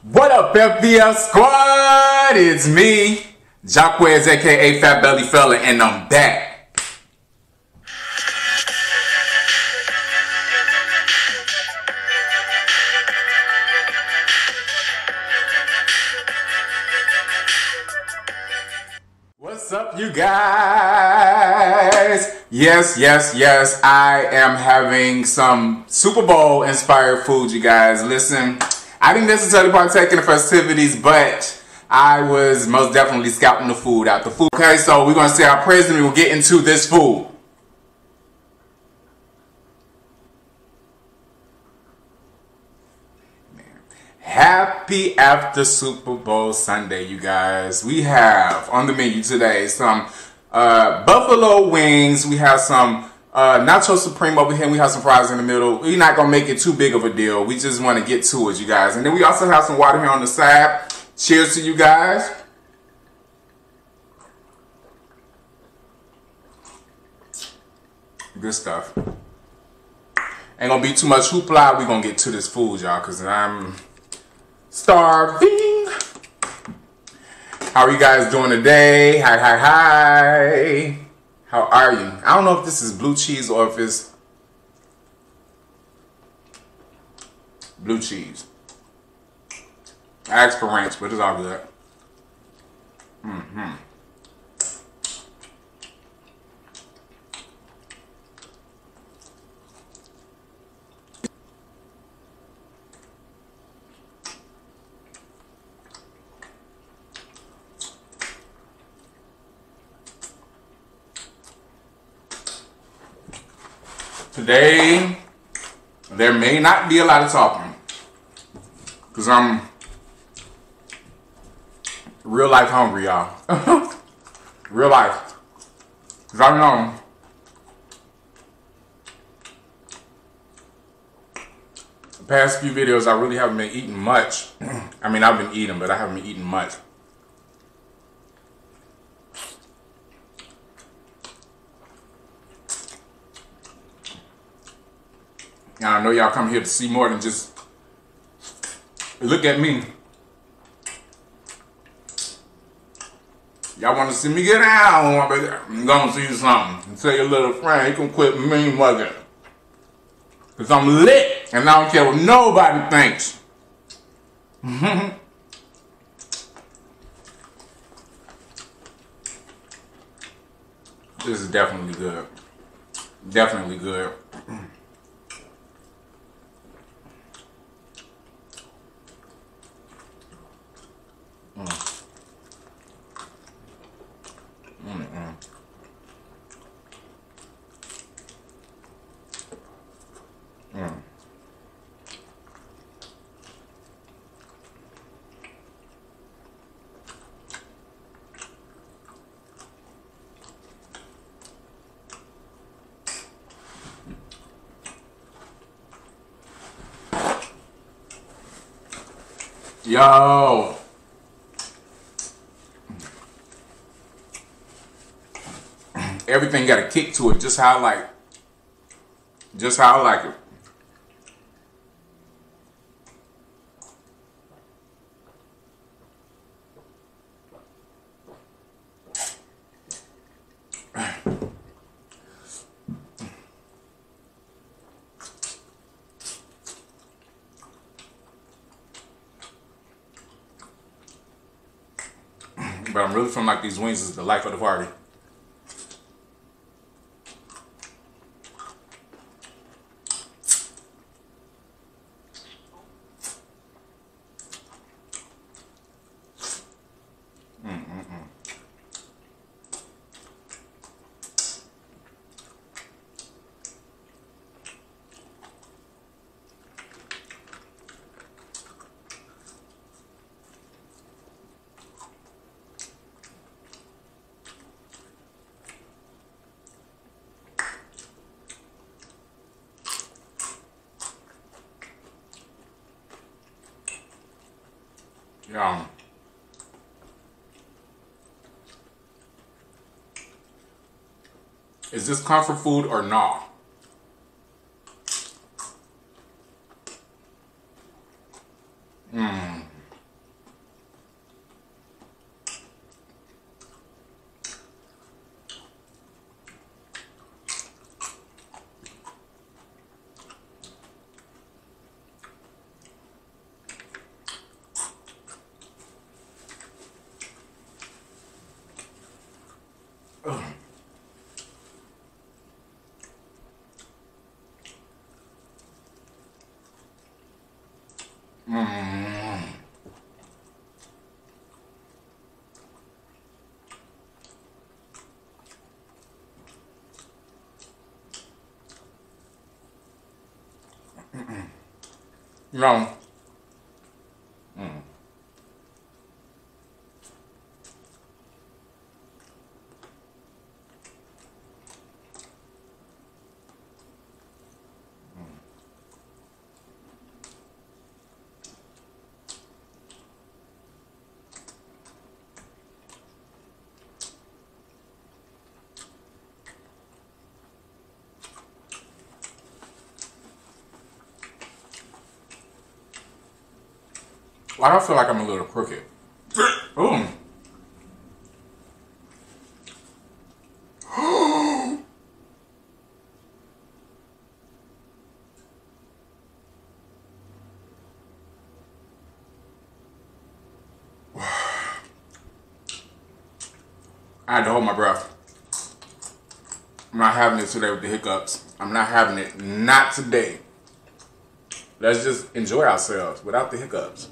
What up, FBF Squad? It's me, Jacquez, aka Fat Belly Fella, and I'm back. What's up, you guys? Yes, I am having some Super Bowl inspired food, you guys. Listen, I didn't necessarily partake in the festivities, but I was most definitely scouting the food out. Okay, so we're going to say our prayers and we'll get into this food. Man. Happy after Super Bowl Sunday, you guys. We have on the menu today some buffalo wings. We have some Nacho Supreme over here. We have some fries in the middle. We're not going to make it too big of a deal. We just want to get to it, you guys. And then we also have some water here on the side. Cheers to you guys. Good stuff. Ain't going to be too much hoopla. We're going to get to this food, y'all, because I'm starving. How are you guys doing today? Hi. How are you? I don't know if this is blue cheese or if it's blue cheese. I asked for ranch, but it's all good. Today, there may not be a lot of talking because I'm real life hungry, y'all. Real life. Because I know the past few videos I really haven't been eating much. I mean, I've been eating, but I haven't been eating much. I know y'all come here to see more than just look at me. Y'all want to see me get out? I'm going to see you something. And tell your little friend, you can quit mean mugging. Because I'm lit and I don't care what nobody thinks. This is definitely good. Definitely good. Yo, everything got a kick to it, just how I like it. But I'm really feeling like these wings is the life of the party. Yeah. Is this comfort food or not? No. I don't feel like I'm a little crooked. Ooh. I had to hold my breath. I'm not having it today with the hiccups. I'm not having it. Not today. Let's just enjoy ourselves without the hiccups.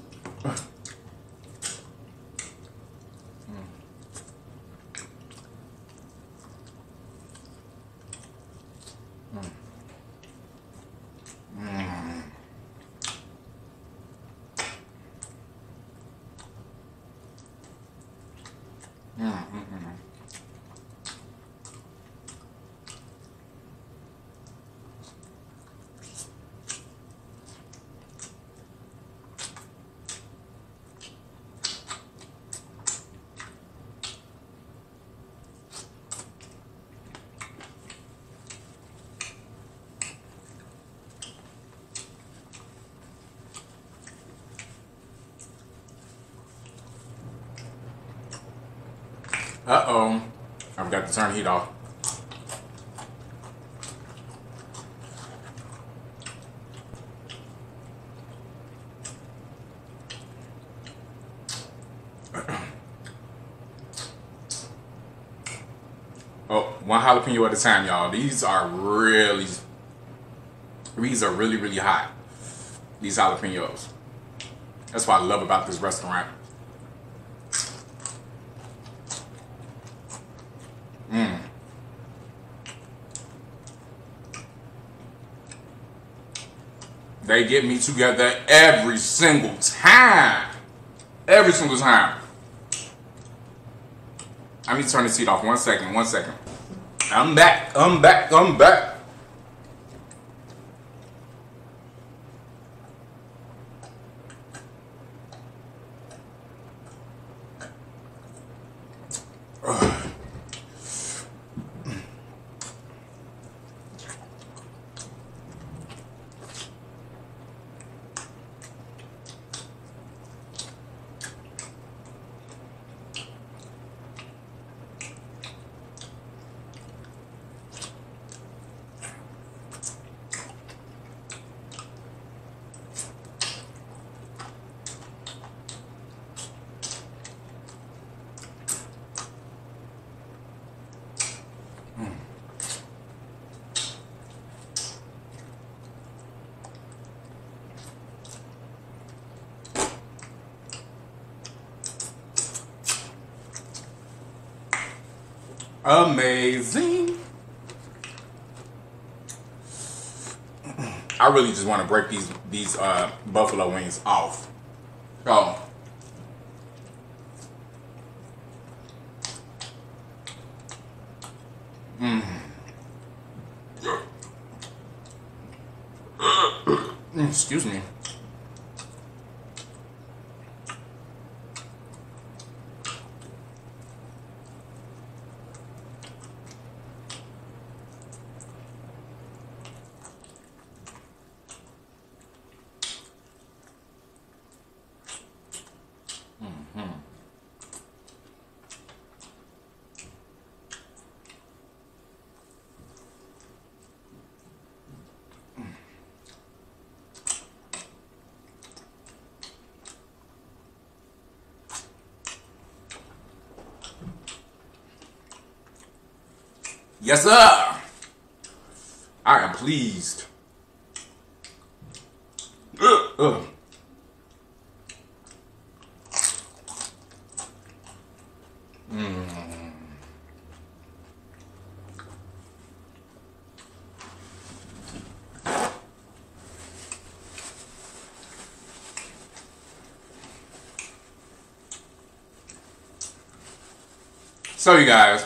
Uh-oh, I've got to turn the heat off. Oh, one jalapeno at a time, y'all. These are really hot. These jalapenos. That's what I love about this restaurant. They get me together every single time. Every single time. I need to turn this heat off. One second. I'm back. Amazing. I really just want to break these buffalo wings off. Oh. Excuse me. Yes, sir. I am pleased. So you guys,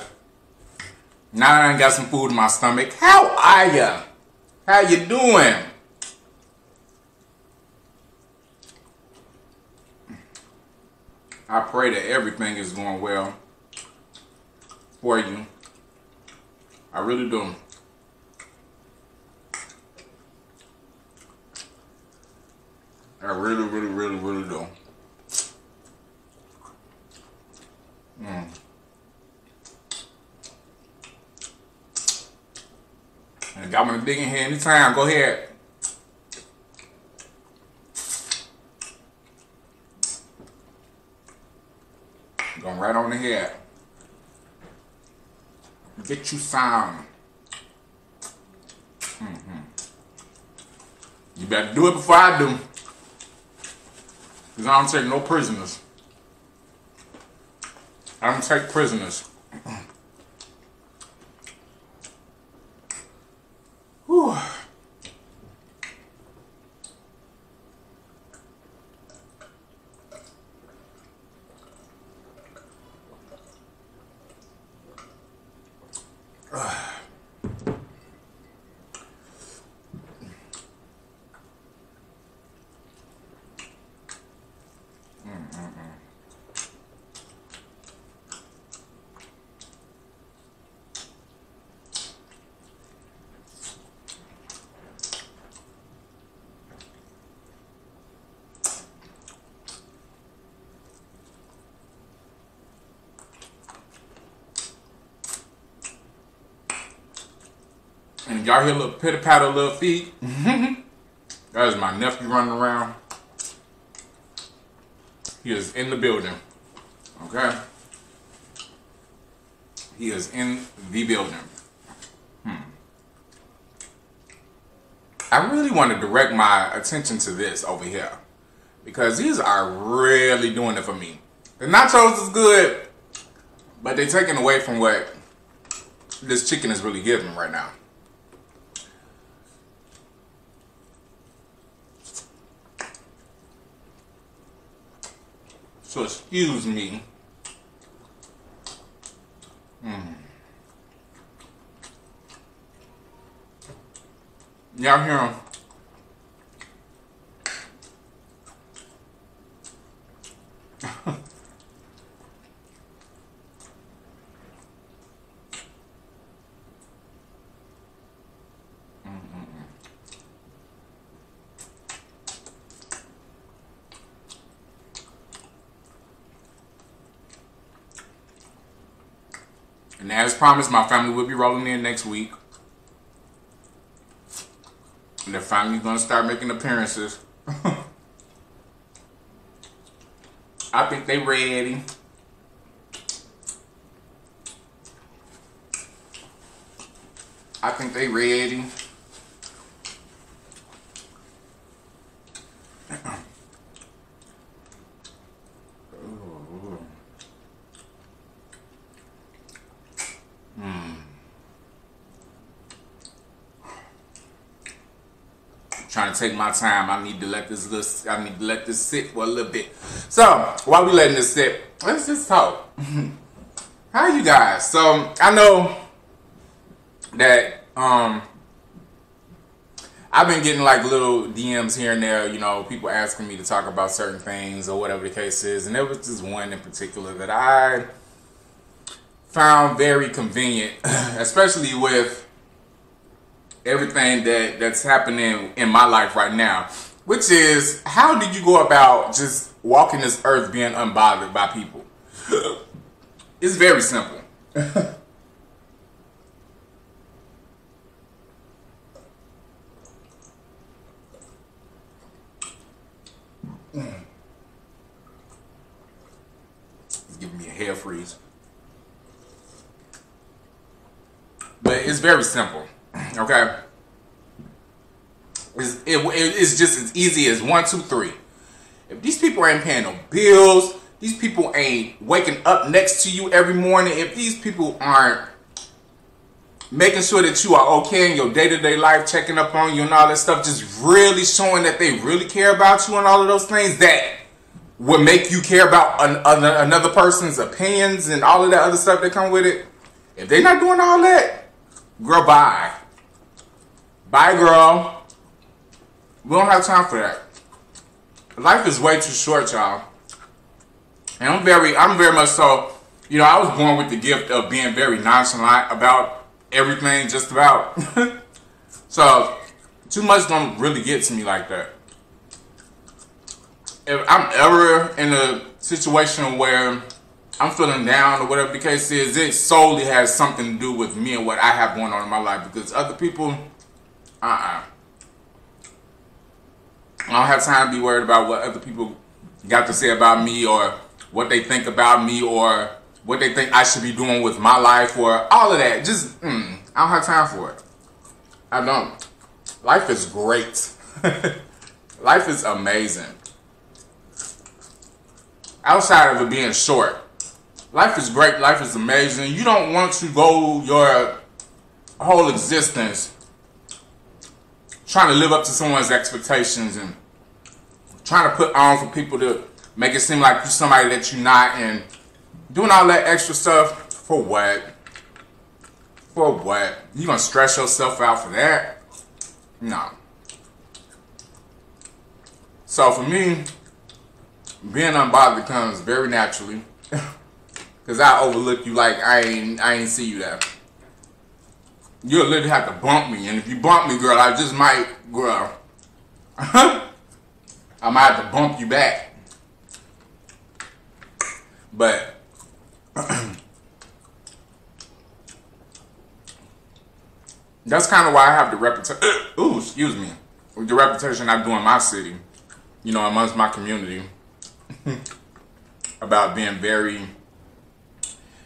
now that I got some food in my stomach, how are ya? How you doing? I pray that everything is going well for you. I really do. I really do. And if y'all want to dig in here anytime, go ahead. Going right on the head. Get you sound. You better do it before I do. Because I don't take no prisoners. I don't take prisoners. Whew. Y'all hear a little pitter-patter, little feet? That is my nephew running around. He is in the building. Okay? He is in the building. I really want to direct my attention to this over here. Because these are really doing it for me. The nachos is good, but they're taking away from what this chicken is really giving right now. So excuse me. Y'all hear them? And as promised, my family will be rolling in next week. And they're finally going to start making appearances. I think they're ready. I think they're ready. Trying to take my time. I need to let this sit for a little bit. So while we letting this sit, let's just talk. How are you guys? So I know that I've been getting like little DMs here and there. You know, people asking me to talk about certain things or whatever the case is. And there was just one in particular that I found very convenient, especially with everything that's happening in my life right now, which is, how do you go about just walking this earth being unbothered by people? It's very simple. It's giving me a hair freeze. But it's very simple. Okay, it's just as easy as 1, 2, 3. If these people ain't paying no bills, these people ain't waking up next to you every morning, if these people aren't making sure that you are okay in your day-to-day life, checking up on you and all that stuff, just really showing that they really care about you and all of those things, that would make you care about another person's opinions and all of that other stuff that come with it. If they're not doing all that, girl, bye. Bye, girl. We don't have time for that. Life is way too short, y'all. And I'm very much so, you know, I was born with the gift of being very nonchalant about everything, just about. So, too much don't really get to me like that. If I'm ever in a situation where I'm feeling down or whatever the case is, it solely has something to do with me and what I have going on in my life. Because other people, I don't have time to be worried about what other people got to say about me or what they think about me or what they think I should be doing with my life or all of that. Just, I don't have time for it. I don't. Life is great. Life is amazing. Outside of it being short, life is great, life is amazing. You don't want to go your whole existence trying to live up to someone's expectations and trying to put on for people to make it seem like you're somebody that you're not and doing all that extra stuff. For what? For what? You gonna stress yourself out for that? No. So for me, being unbothered comes very naturally, cause I overlook you like I ain't see you there. You'll literally have to bump me, and if you bump me, girl, I just might, girl. I might have to bump you back. But that's kind of why I have the reputation. Ooh, excuse me, the reputation I do in my city, you know, amongst my community. About being very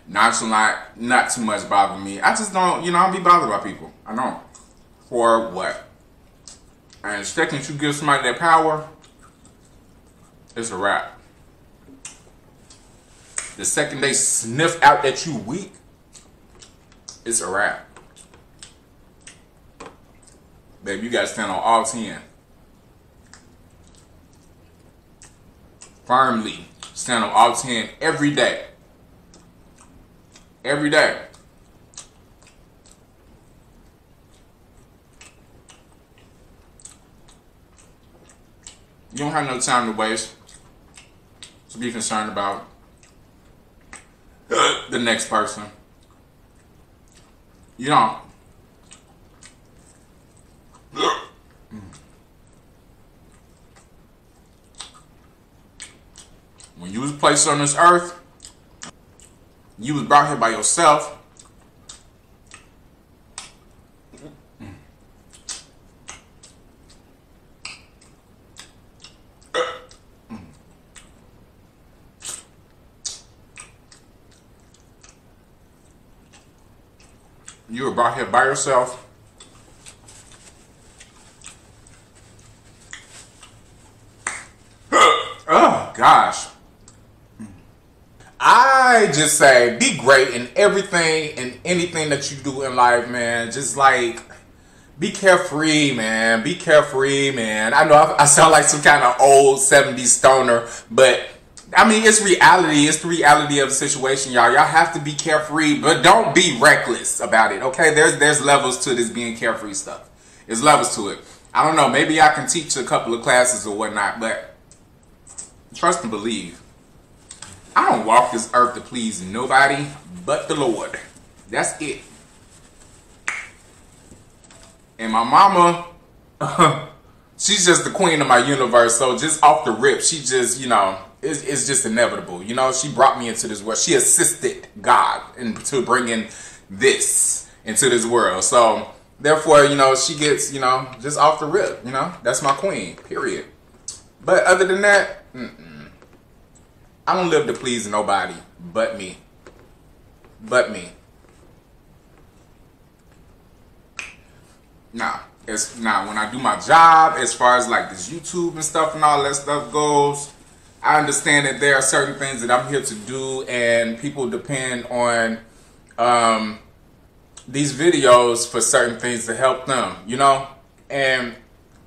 nonchalant, not too much bothering me. I just don't, you know, I don't be bothered by people. I don't. For what? And expecting to give somebody their power, it's a wrap. The second they sniff out that you weak, it's a wrap. Babe, you gotta stand on all 10. Firmly stand on all 10 every day. Every day. You don't have no time to waste to be concerned about the next person. You don't. When you was placed on this earth, you was brought here by yourself. You were brought here by yourself. Oh, gosh. I just say, be great in everything and anything that you do in life, man. Just like, be carefree, man. Be carefree, man. I know I sound like some kind of old 70s stoner, but I mean, it's reality. It's the reality of the situation, y'all. Y'all have to be carefree, but don't be reckless about it, okay? There's levels to this being carefree stuff. There's levels to it. I don't know. Maybe I can teach a couple of classes or whatnot, but trust and believe. I don't walk this earth to please nobody but the Lord. That's it. And my mama, she's just the queen of my universe. So just off the rip, she just, you know, it's just inevitable. You know, she brought me into this world. She assisted God into bringing this into this world. So therefore, you know, she gets, you know, just off the rip. You know, that's my queen, period. But other than that, I don't live to please nobody but me. But me. Nah. When I do my job, as far as like this YouTube and stuff and all that stuff goes, I understand that there are certain things that I'm here to do and people depend on these videos for certain things to help them, you know? And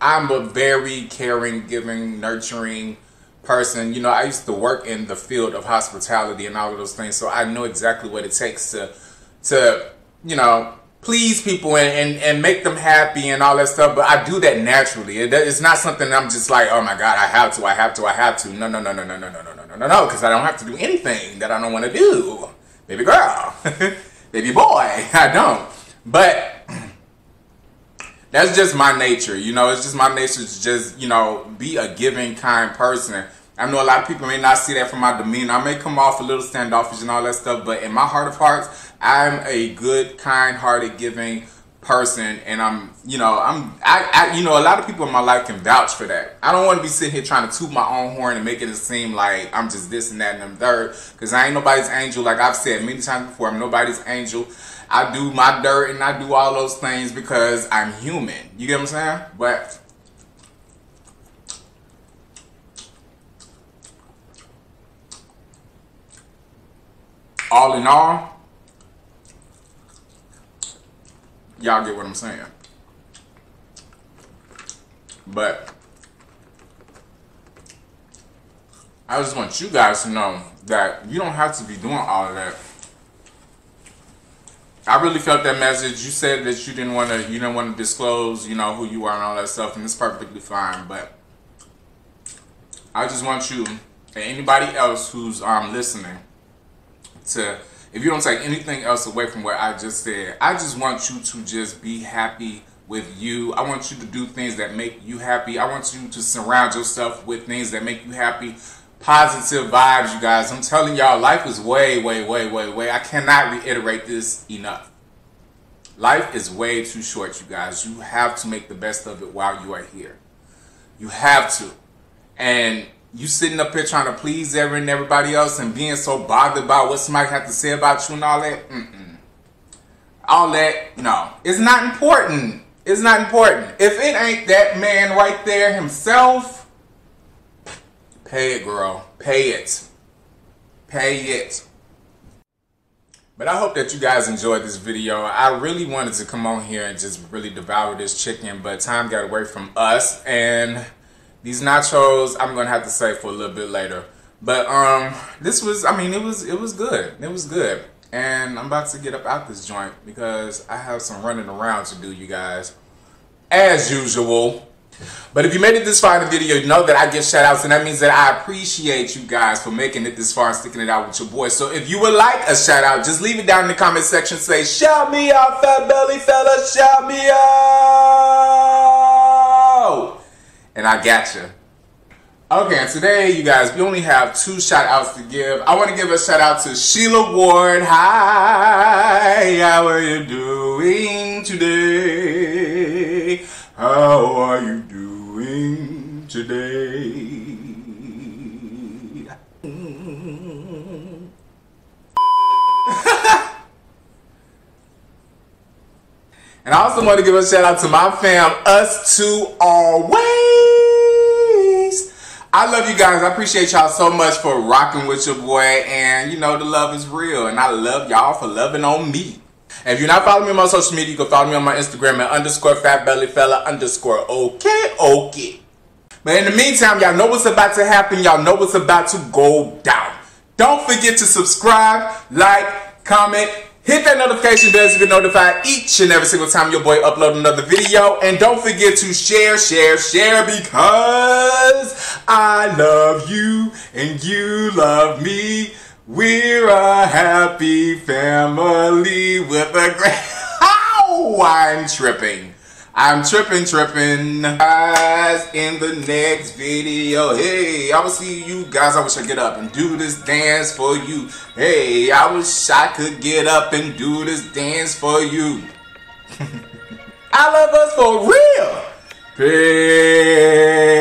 I'm a very caring, giving, nurturing person, you know, I used to work in the field of hospitality and all of those things, so I know exactly what it takes to you know, please people and make them happy and all that stuff. But I do that naturally. It's not something I'm just like, oh my God, I have to. No, because I don't have to do anything that I don't want to do. Baby girl, baby boy, I don't. But that's just my nature, you know. It's just my nature to just, you know, be a giving, kind person. I know a lot of people may not see that from my demeanor. I may come off a little standoffish and all that stuff, but in my heart of hearts, I'm a good, kind-hearted, giving person, and I'm, you know, I a lot of people in my life can vouch for that. I don't want to be sitting here trying to toot my own horn and making it seem like I'm just this and that and them third, because I ain't nobody's angel. Like I've said many times before, I'm nobody's angel. I do my dirt and I do all those things because I'm human. You get what I'm saying? But all in all, y'all get what I'm saying. But I just want you guys to know that you don't have to be doing all of that. I really felt that message. You said that you didn't want to disclose, you know, who you are and all that stuff, and it's perfectly fine. But I just want you and anybody else who's listening to, if you don't take anything else away from what I just said, I just want you to just be happy with you. I want you to do things that make you happy. I want you to surround yourself with things that make you happy. Positive vibes, you guys. I'm telling y'all, life is way, way, way, way, way. I cannot reiterate this enough. Life is way too short, you guys. You have to make the best of it while you are here. You have to. And you sitting up here trying to please everybody else and being so bothered by what somebody have to say about you and all that. All that, no. It's not important. It's not important. If it ain't that man right there himself, pay it, girl. Pay it. Pay it. But I hope that you guys enjoyed this video. I really wanted to come on here and just really devour this chicken, but time got away from us, and these nachos, I'm gonna have to save for a little bit later. But this was, I mean, it was good. It was good. And I'm about to get up out this joint because I have some running around to do, you guys, as usual. But if you made it this far in the video, you know that I give shout outs, and that means that I appreciate you guys for making it this far and sticking it out with your boy. So if you would like a shout out, just leave it down in the comment section. Say, shout me out, Fat Belly Fella, shout me out. And I gotcha. Okay, and today, you guys, we only have 2 shout outs to give. I want to give a shout out to Sheila Ward. Hi, how are you doing today? How are you doing today? And I also want to give a shout out to my fam, Us Two Always. I love you guys. I appreciate y'all so much for rocking with your boy. And you know, the love is real. And I love y'all for loving on me. And if you're not following me on my social media, you can follow me on my Instagram at _FatBellyFella_ okay. But in the meantime, y'all know what's about to happen. Y'all know what's about to go down. Don't forget to subscribe, like, comment, hit that notification bell so you get notified each and every single time your boy uploads another video. And don't forget to share, share, share, because I love you and you love me. We're a happy family with a great... Oh, I'm tripping. I'm tripping. Guys, in the next video. Hey, I will see you guys. I wish I could get up and do this dance for you. Hey, I wish I could get up and do this dance for you. I love us for real. Peace.